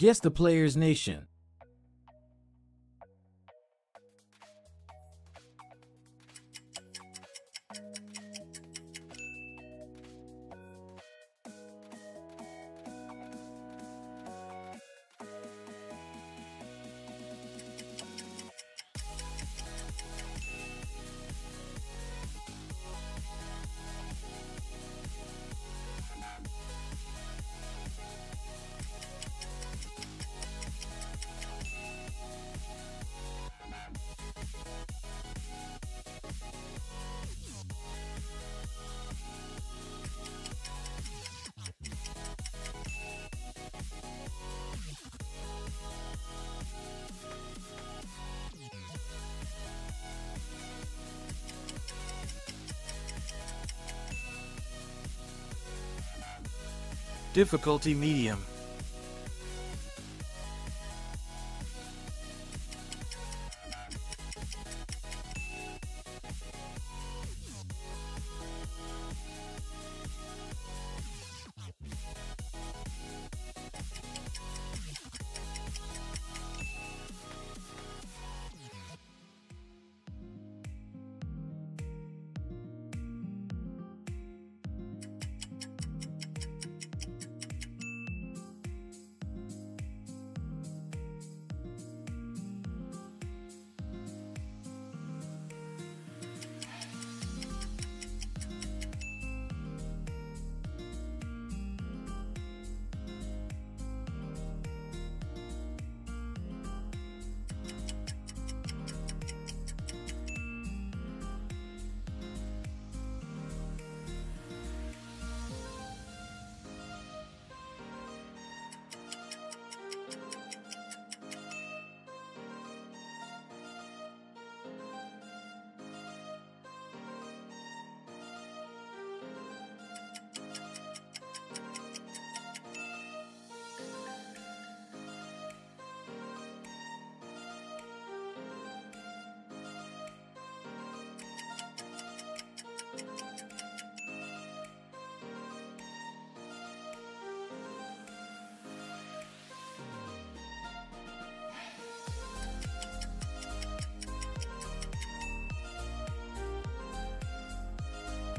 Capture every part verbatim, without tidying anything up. Guess the player's nation. Difficulty medium.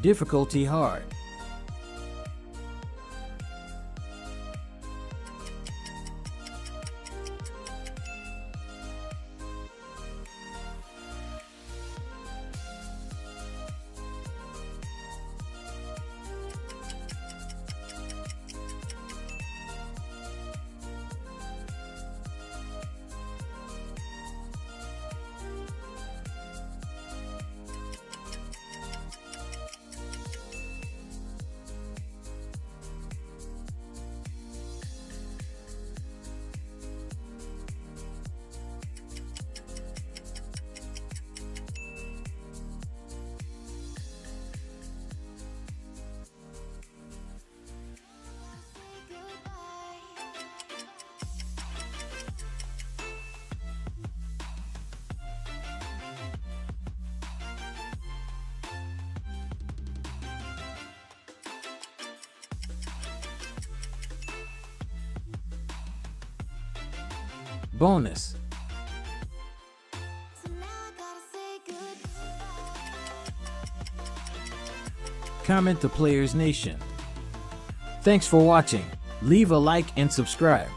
Difficulty hard. Bonus. Comment the player's nation. Thanks for watching. Leave a like and subscribe.